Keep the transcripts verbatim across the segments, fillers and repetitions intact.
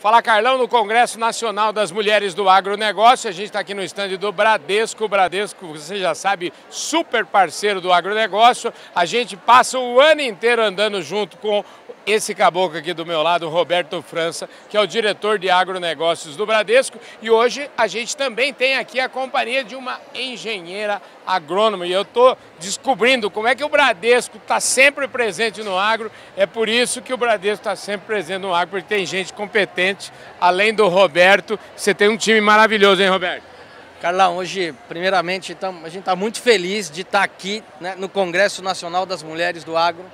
Fala Carlão, no Congresso Nacional das Mulheres do Agronegócio, a gente está aqui no estande do Bradesco. O Bradesco, você já sabe, super parceiro do agronegócio. A gente passa o ano inteiro andando junto com esse caboclo aqui do meu lado, o Roberto França, que é o diretor de agronegócios do Bradesco. E hoje a gente também tem aqui a companhia de uma engenheira agrônoma. E eu estou descobrindo como é que o Bradesco está sempre presente no agro. É por isso que o Bradesco está sempre presente no agro, porque tem gente competente. Além do Roberto, você tem um time maravilhoso, hein, Roberto? Carlão, hoje, primeiramente, a gente está muito feliz de estar aqui, né, no Congresso Nacional das Mulheres do Agro,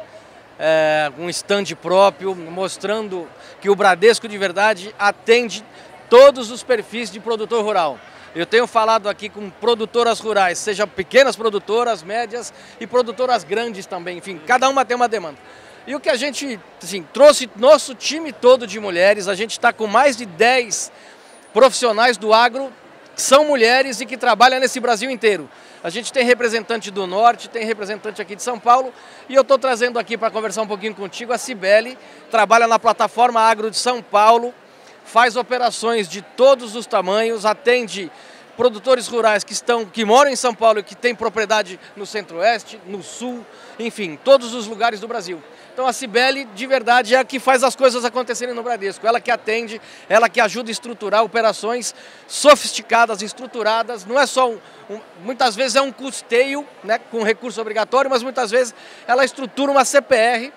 é, um stand próprio, mostrando que o Bradesco de verdade atende todos os perfis de produtor rural. Eu tenho falado aqui com produtoras rurais, seja pequenas produtoras, médias e produtoras grandes também, enfim, cada uma tem uma demanda. E o que a gente, assim, trouxe nosso time todo de mulheres, a gente está com mais de dez profissionais do agro que são mulheres e que trabalham nesse Brasil inteiro. A gente tem representante do Norte, tem representante aqui de São Paulo, e eu estou trazendo aqui para conversar um pouquinho contigo a Cybeli, trabalha na plataforma Agro de São Paulo, faz operações de todos os tamanhos, atende produtores rurais que estão, que moram em São Paulo e que têm propriedade no Centro-Oeste, no Sul, enfim, todos os lugares do Brasil. Então a Cybeli, de verdade, é a que faz as coisas acontecerem no Bradesco. Ela que atende, ela que ajuda a estruturar operações sofisticadas, estruturadas. Não é só um, um, muitas vezes é um custeio, né, com recurso obrigatório, mas muitas vezes ela estrutura uma C P R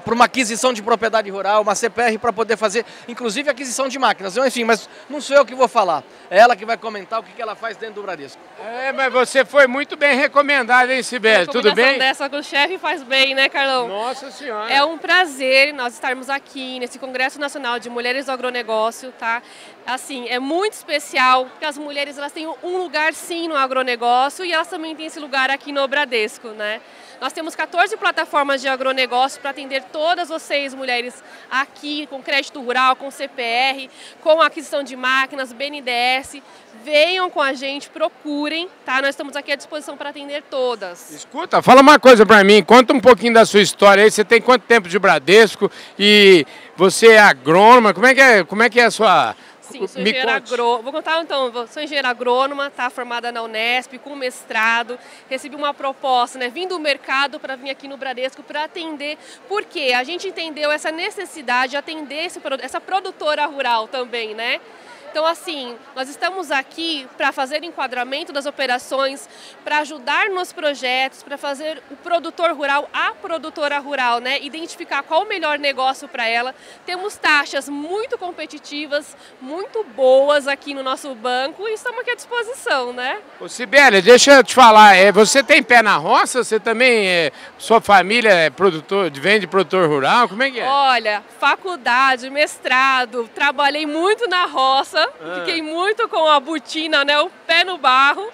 para uma aquisição de propriedade rural, uma C P R para poder fazer, inclusive, aquisição de máquinas. Enfim, mas não sou eu que vou falar. É ela que vai comentar o que ela faz dentro do Bradesco. É, mas você foi muito bem recomendada, hein, Cybeli? Tudo bem? A dessa com o chefe faz bem, né, Carlão? Nossa Senhora! É um prazer nós estarmos aqui nesse Congresso Nacional de Mulheres do Agronegócio, tá? Assim, é muito especial, porque as mulheres, elas têm um lugar, sim, no agronegócio, e elas também têm esse lugar aqui no Bradesco, né? Nós temos quatorze plataformas de agronegócio para atender todas vocês, mulheres, aqui, com crédito rural, com C P R, com aquisição de máquinas, B N D E S. Venham com a gente, procurem, tá? Nós estamos aqui à disposição para atender todas. Escuta, fala uma coisa para mim, conta um pouquinho da sua história aí. Você tem quanto tempo de Bradesco e você é agrônoma? Como é que é, como é, que é a sua... Sim, sou engenheira agrônoma. Vou contar então, sou engenheira agrônoma, tá, formada na Unesp, com mestrado, recebi uma proposta, né, vim do mercado para vir aqui no Bradesco para atender, porque a gente entendeu essa necessidade de atender esse, essa produtora rural também, né? Então, assim, nós estamos aqui para fazer enquadramento das operações, para ajudar nos projetos, para fazer o produtor rural, a produtora rural, né? Identificar qual o melhor negócio para ela. Temos taxas muito competitivas, muito boas aqui no nosso banco e estamos aqui à disposição, né? Ô, Cybeli, deixa eu te falar, é, você tem pé na roça? Você também, é, sua família é produtor, vem de produtor rural? Como é que é? Olha, faculdade, mestrado, trabalhei muito na roça. Fiquei muito com a botina, né, o pé no barro.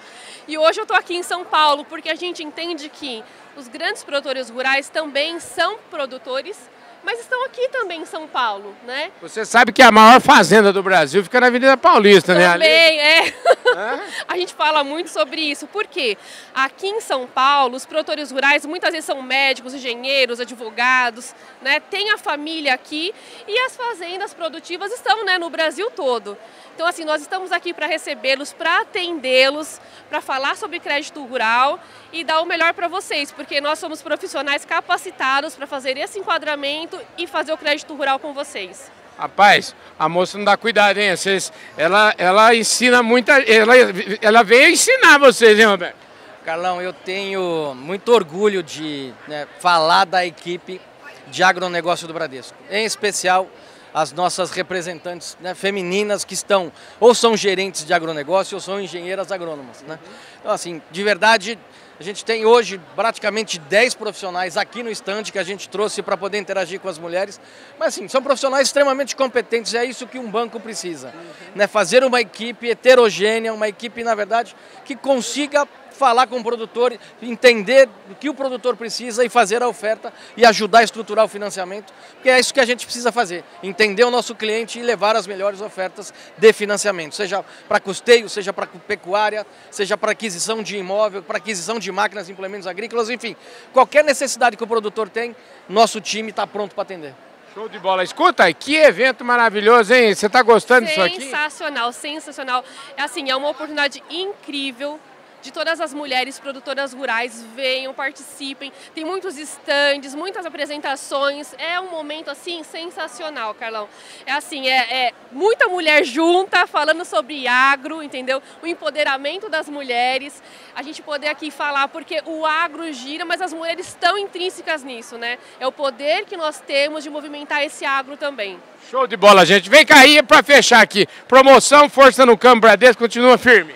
E hoje eu estou aqui em São Paulo porque a gente entende que os grandes produtores rurais também são produtores, mas estão aqui também em São Paulo, né? Você sabe que a maior fazenda do Brasil fica na Avenida Paulista, também, né? Também, é. Hã? A gente fala muito sobre isso, porque aqui em São Paulo, os produtores rurais muitas vezes são médicos, engenheiros, advogados, né? Tem a família aqui e as fazendas produtivas estão, né, no Brasil todo. Então, assim, nós estamos aqui para recebê-los, para atendê-los, para falar sobre crédito rural e dar o melhor para vocês, porque nós somos profissionais capacitados para fazer esse enquadramento e fazer o crédito rural com vocês. Rapaz, a moça não dá cuidado, hein? Vocês, ela, ela ensina muita... Ela, ela veio ensinar vocês, hein, Roberto? Carlão, eu tenho muito orgulho de, né, falar da equipe de agronegócio do Bradesco. Em especial, as nossas representantes, né, femininas que estão ou são gerentes de agronegócio ou são engenheiras agrônomas, né? Então, assim, de verdade... A gente tem hoje praticamente dez profissionais aqui no stand que a gente trouxe para poder interagir com as mulheres. Mas, assim, são profissionais extremamente competentes, é isso que um banco precisa. Uhum. Né? Fazer uma equipe heterogênea, uma equipe, na verdade, que consiga falar com o produtor, entender o que o produtor precisa e fazer a oferta e ajudar a estruturar o financiamento, porque é isso que a gente precisa fazer, entender o nosso cliente e levar as melhores ofertas de financiamento, seja para custeio, seja para pecuária, seja para aquisição de imóvel, para aquisição de máquinas, implementos agrícolas, enfim, qualquer necessidade que o produtor tem, nosso time está pronto para atender. Show de bola. Escuta, que evento maravilhoso, hein? Você está gostando disso aqui? Sensacional, sensacional. Assim, é uma oportunidade incrível de todas as mulheres produtoras rurais. Venham, participem. Tem muitos estandes, muitas apresentações. É um momento, assim, sensacional, Carlão. É assim, é, é muita mulher junta, falando sobre agro, entendeu? O empoderamento das mulheres. A gente poder aqui falar, porque o agro gira, mas as mulheres estão intrínsecas nisso, né? É o poder que nós temos de movimentar esse agro também. Show de bola, gente. Vem cá aí para fechar aqui. Promoção Força no Campo Bradesco continua firme.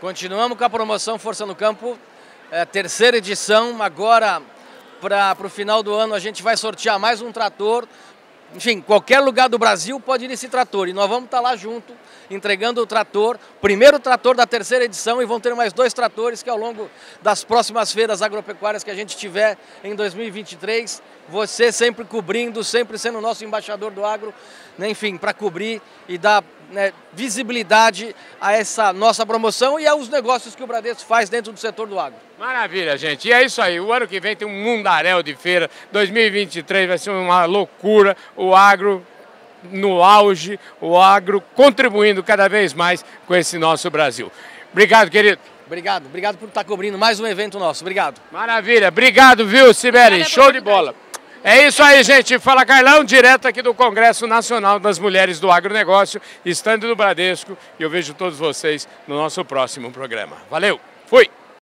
Continuamos com a promoção Força no Campo, é, terceira edição. Agora, para o final do ano, a gente vai sortear mais um trator. Enfim, qualquer lugar do Brasil pode ir nesse trator. E nós vamos estar lá junto, entregando o trator, primeiro trator da terceira edição, e vão ter mais dois tratores que ao longo das próximas feiras agropecuárias que a gente tiver em dois mil e vinte e três, você sempre cobrindo, sempre sendo o nosso embaixador do agro, né, enfim, para cobrir e dar, né, visibilidade a essa nossa promoção e aos negócios que o Bradesco faz dentro do setor do agro. Maravilha, gente. E é isso aí. O ano que vem tem um mundaréu de feira. dois mil e vinte e três vai ser uma loucura. O agro no auge, o agro contribuindo cada vez mais com esse nosso Brasil. Obrigado, querido. Obrigado. Obrigado por estar cobrindo mais um evento nosso. Obrigado. Maravilha. Obrigado, viu, Cybeli? Show de bola. É isso aí, gente. Fala Carlão, direto aqui do Congresso Nacional das Mulheres do Agronegócio, estande do Bradesco. E eu vejo todos vocês no nosso próximo programa. Valeu. Fui.